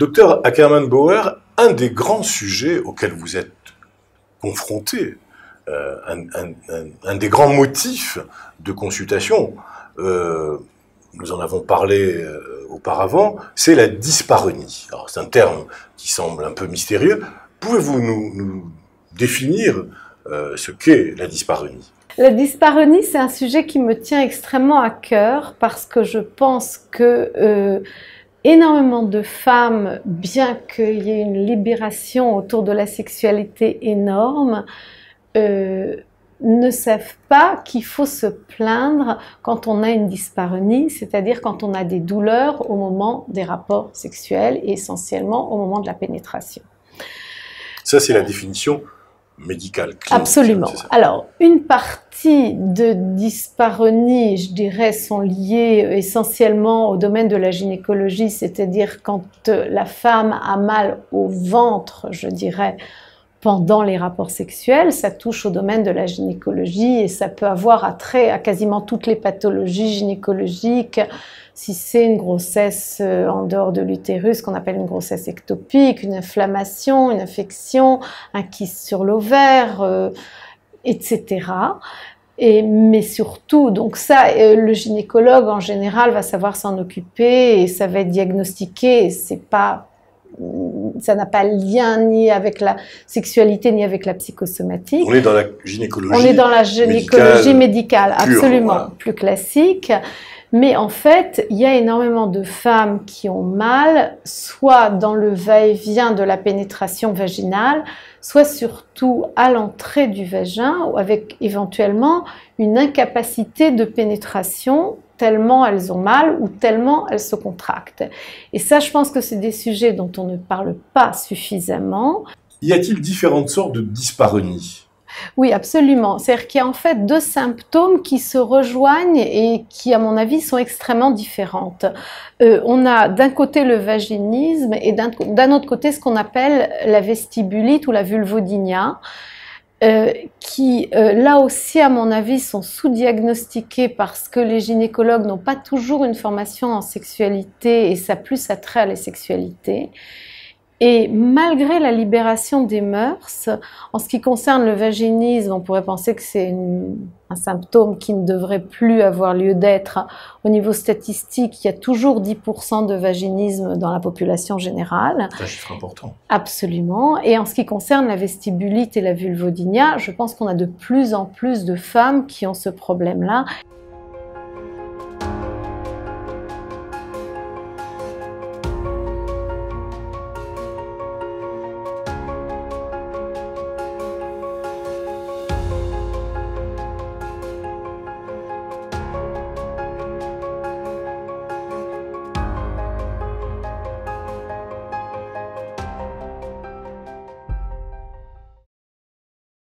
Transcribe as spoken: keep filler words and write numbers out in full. Docteur Ackermann-Bauer, un des grands sujets auxquels vous êtes confronté, euh, un, un, un, un des grands motifs de consultation, euh, nous en avons parlé euh, auparavant, c'est la dyspareunie. Alors c'est un terme qui semble un peu mystérieux. Pouvez-vous nous, nous définir euh, ce qu'est la dyspareunie ? La dyspareunie, c'est un sujet qui me tient extrêmement à cœur parce que je pense que euh, énormément de femmes, bien qu'il y ait une libération autour de la sexualité énorme, euh, ne savent pas qu'il faut se plaindre quand on a une dyspareunie, c'est-à-dire quand on a des douleurs au moment des rapports sexuels et essentiellement au moment de la pénétration. Ça, c'est la définition médicale. Clinique, absolument. Alors, une partie de dyspareunie, je dirais, sont liées essentiellement au domaine de la gynécologie, c'est-à-dire quand la femme a mal au ventre, je dirais, pendant les rapports sexuels, ça touche au domaine de la gynécologie et ça peut avoir attrait à quasiment toutes les pathologies gynécologiques. Si c'est une grossesse en dehors de l'utérus, qu'on appelle une grossesse ectopique, une inflammation, une infection, un kyste sur l'ovaire, euh, et cetera. Et, mais surtout, donc ça, le gynécologue en général va savoir s'en occuper et ça va être diagnostiqué. C'est pas Ça n'a pas lien ni avec la sexualité, ni avec la psychosomatique. On est dans la gynécologie médicale. On est dans la gynécologie médicale, médicale pure, absolument, voilà. Plus classique. Mais en fait, il y a énormément de femmes qui ont mal, soit dans le va-et-vient de la pénétration vaginale, soit surtout à l'entrée du vagin, avec éventuellement une incapacité de pénétration tellement elles ont mal ou tellement elles se contractent. Et ça, je pense que c'est des sujets dont on ne parle pas suffisamment. Y a-t-il différentes sortes de dyspareunie ? Oui, absolument. C'est-à-dire qu'il y a en fait deux symptômes qui se rejoignent et qui, à mon avis, sont extrêmement différentes. Euh, on a d'un côté le vaginisme et d'un autre côté ce qu'on appelle la vestibulite ou la vulvodynie, euh, qui, euh, là aussi, à mon avis, sont sous-diagnostiqués parce que les gynécologues n'ont pas toujours une formation en sexualité et ça a plus attrait à la sexualité. Et malgré la libération des mœurs, en ce qui concerne le vaginisme, on pourrait penser que c'est un symptôme qui ne devrait plus avoir lieu d'être. Au niveau statistique, il y a toujours dix pour cent de vaginisme dans la population générale. C'est un chiffre important. Absolument. Et en ce qui concerne la vestibulite et la vulvodynie, je pense qu'on a de plus en plus de femmes qui ont ce problème-là.